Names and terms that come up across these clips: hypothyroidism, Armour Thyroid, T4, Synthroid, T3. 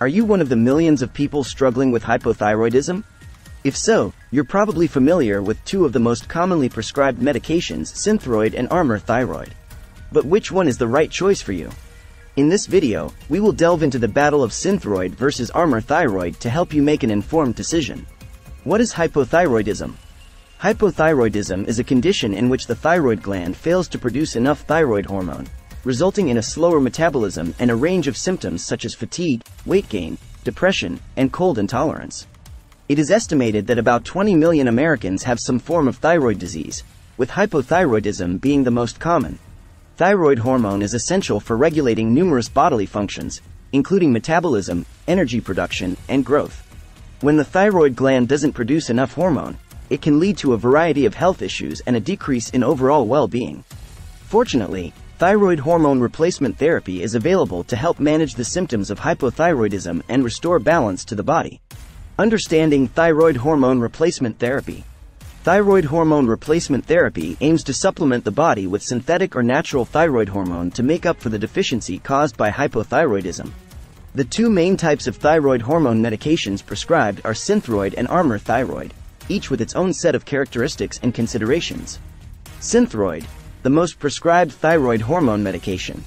Are you one of the millions of people struggling with hypothyroidism? If so, you're probably familiar with two of the most commonly prescribed medications, Synthroid and Armour Thyroid. But which one is the right choice for you? In this video, we will delve into the battle of Synthroid versus Armour Thyroid to help you make an informed decision. What is hypothyroidism? Hypothyroidism is a condition in which the thyroid gland fails to produce enough thyroid hormone, resulting in a slower metabolism and a range of symptoms such as fatigue, weight gain, depression, and cold intolerance. It is estimated that about 20 million Americans have some form of thyroid disease, with hypothyroidism being the most common. Thyroid hormone is essential for regulating numerous bodily functions, including metabolism, energy production, and growth. When the thyroid gland doesn't produce enough hormone, it can lead to a variety of health issues and a decrease in overall well-being. Fortunately, thyroid hormone replacement therapy is available to help manage the symptoms of hypothyroidism and restore balance to the body. Understanding thyroid hormone replacement therapy. Thyroid hormone replacement therapy aims to supplement the body with synthetic or natural thyroid hormone to make up for the deficiency caused by hypothyroidism. The two main types of thyroid hormone medications prescribed are Synthroid and Armour Thyroid, each with its own set of characteristics and considerations. Synthroid, the most prescribed thyroid hormone medication.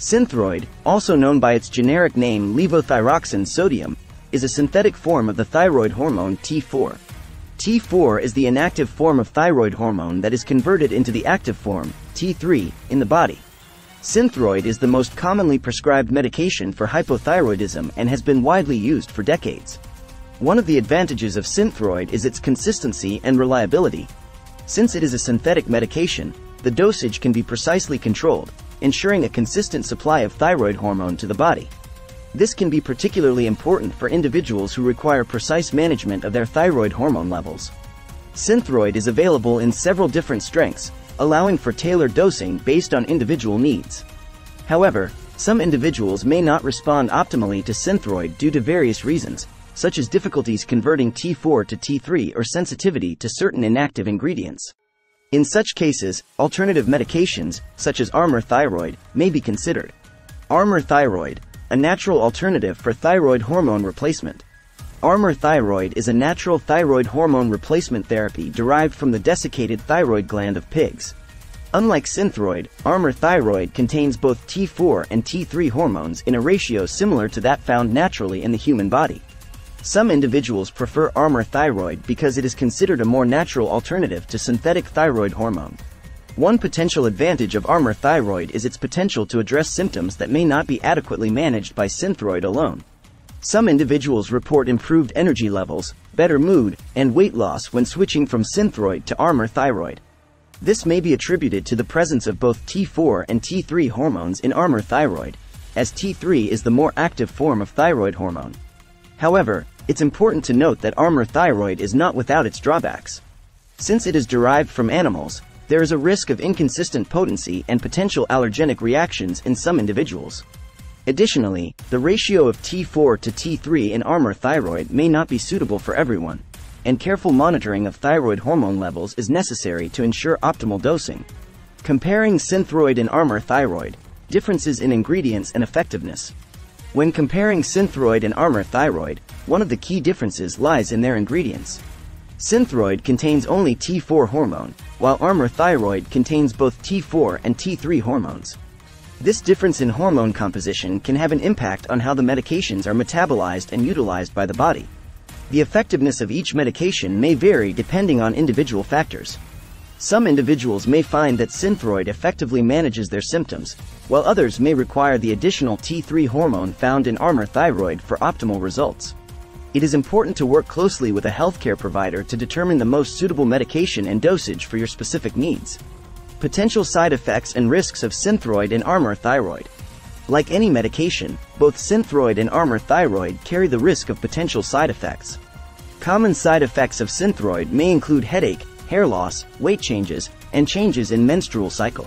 Synthroid, also known by its generic name levothyroxine sodium, is a synthetic form of the thyroid hormone T4. T4 is the inactive form of thyroid hormone that is converted into the active form, T3, in the body. Synthroid is the most commonly prescribed medication for hypothyroidism and has been widely used for decades. One of the advantages of Synthroid is its consistency and reliability. Since it is a synthetic medication, the dosage can be precisely controlled, ensuring a consistent supply of thyroid hormone to the body. This can be particularly important for individuals who require precise management of their thyroid hormone levels. Synthroid is available in several different strengths, allowing for tailored dosing based on individual needs. However, some individuals may not respond optimally to Synthroid due to various reasons, such as difficulties converting T4 to T3 or sensitivity to certain inactive ingredients. In such cases, alternative medications, such as Armour Thyroid, may be considered. Armour Thyroid, a natural alternative for thyroid hormone replacement. Armour Thyroid is a natural thyroid hormone replacement therapy derived from the desiccated thyroid gland of pigs. Unlike Synthroid, Armour Thyroid contains both T4 and T3 hormones in a ratio similar to that found naturally in the human body. Some individuals prefer Armour Thyroid because it is considered a more natural alternative to synthetic thyroid hormone. One potential advantage of Armour Thyroid is its potential to address symptoms that may not be adequately managed by Synthroid alone. Some individuals report improved energy levels, better mood, and weight loss when switching from Synthroid to Armour Thyroid. This may be attributed to the presence of both T4 and T3 hormones in Armour Thyroid, as T3 is the more active form of thyroid hormone. However, it's important to note that Armour Thyroid is not without its drawbacks. Since it is derived from animals, there is a risk of inconsistent potency and potential allergenic reactions in some individuals. Additionally, the ratio of T4 to T3 in Armour Thyroid may not be suitable for everyone, and careful monitoring of thyroid hormone levels is necessary to ensure optimal dosing. Comparing Synthroid and Armour Thyroid, differences in ingredients and effectiveness. When comparing Synthroid and Armour Thyroid, one of the key differences lies in their ingredients. Synthroid contains only T4 hormone, while Armour Thyroid contains both T4 and T3 hormones. This difference in hormone composition can have an impact on how the medications are metabolized and utilized by the body. The effectiveness of each medication may vary depending on individual factors. Some individuals may find that Synthroid effectively manages their symptoms, while others may require the additional T3 hormone found in Armour Thyroid for optimal results. It is important to work closely with a healthcare provider to determine the most suitable medication and dosage for your specific needs. Potential side effects and risks of Synthroid and Armour Thyroid. Like any medication, both Synthroid and Armour Thyroid carry the risk of potential side effects. Common side effects of Synthroid may include headache, hair loss, weight changes, and changes in menstrual cycle.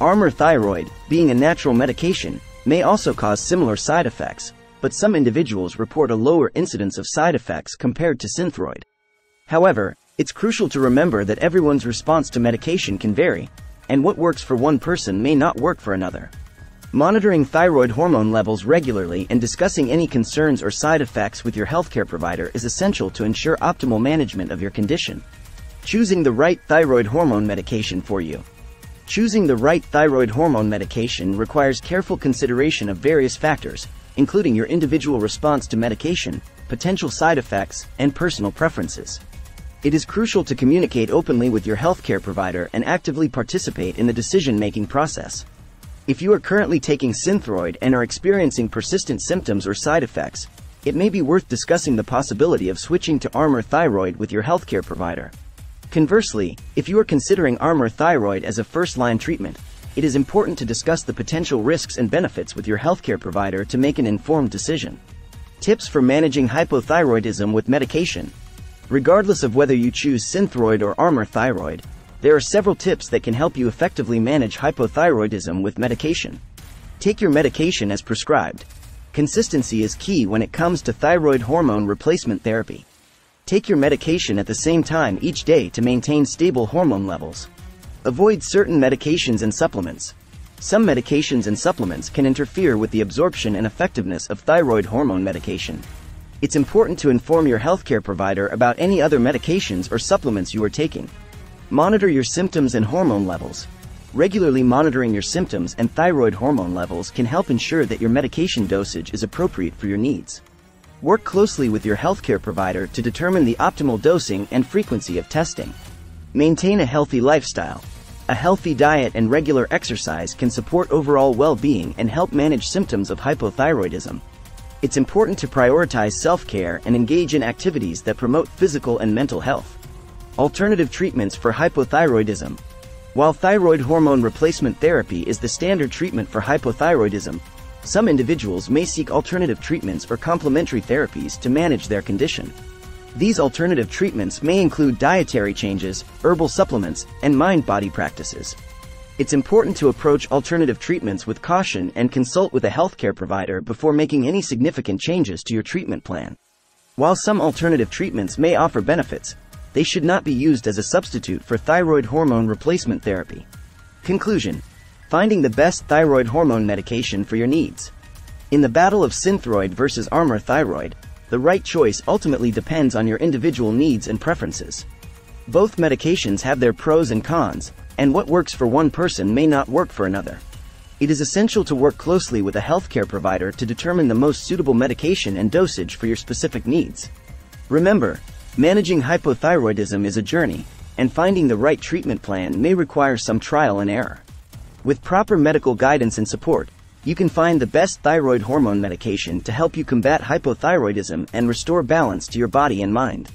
Armour Thyroid, being a natural medication, may also cause similar side effects, but some individuals report a lower incidence of side effects compared to Synthroid. However, it's crucial to remember that everyone's response to medication can vary, and what works for one person may not work for another. monitoring thyroid hormone levels regularly and discussing any concerns or side effects with your healthcare provider is essential to ensure optimal management of your condition. Choosing the right thyroid hormone medication for you. Choosing the right thyroid hormone medication requires careful consideration of various factors, including your individual response to medication, potential side effects, and personal preferences. It is crucial to communicate openly with your healthcare provider and actively participate in the decision-making process. If you are currently taking Synthroid and are experiencing persistent symptoms or side effects, it may be worth discussing the possibility of switching to Armour Thyroid with your healthcare provider. Conversely, if you are considering Armour Thyroid as a first-line treatment, it is important to discuss the potential risks and benefits with your healthcare provider to make an informed decision. Tips for managing hypothyroidism with medication. Regardless of whether you choose Synthroid or Armour Thyroid, there are several tips that can help you effectively manage hypothyroidism with medication. Take your medication as prescribed. Consistency is key when it comes to thyroid hormone replacement therapy. Take your medication at the same time each day to maintain stable hormone levels. Avoid certain medications and supplements. Some medications and supplements can interfere with the absorption and effectiveness of thyroid hormone medication. It's important to inform your healthcare provider about any other medications or supplements you are taking. Monitor your symptoms and hormone levels. Regularly monitoring your symptoms and thyroid hormone levels can help ensure that your medication dosage is appropriate for your needs. Work closely with your healthcare provider to determine the optimal dosing and frequency of testing. Maintain a healthy lifestyle. A healthy diet and regular exercise can support overall well-being and help manage symptoms of hypothyroidism. It's important to prioritize self-care and engage in activities that promote physical and mental health. Alternative treatments for hypothyroidism. While thyroid hormone replacement therapy is the standard treatment for hypothyroidism, some individuals may seek alternative treatments or complementary therapies to manage their condition. These alternative treatments may include dietary changes, herbal supplements, and mind-body practices. It's important to approach alternative treatments with caution and consult with a healthcare provider before making any significant changes to your treatment plan. While some alternative treatments may offer benefits, they should not be used as a substitute for thyroid hormone replacement therapy. Conclusion. Finding the best thyroid hormone medication for your needs. In the battle of Synthroid versus Armour Thyroid, the right choice ultimately depends on your individual needs and preferences. Both medications have their pros and cons, and what works for one person may not work for another. It is essential to work closely with a healthcare provider to determine the most suitable medication and dosage for your specific needs. Remember, managing hypothyroidism is a journey, and finding the right treatment plan may require some trial and error. With proper medical guidance and support, you can find the best thyroid hormone medication to help you combat hypothyroidism and restore balance to your body and mind.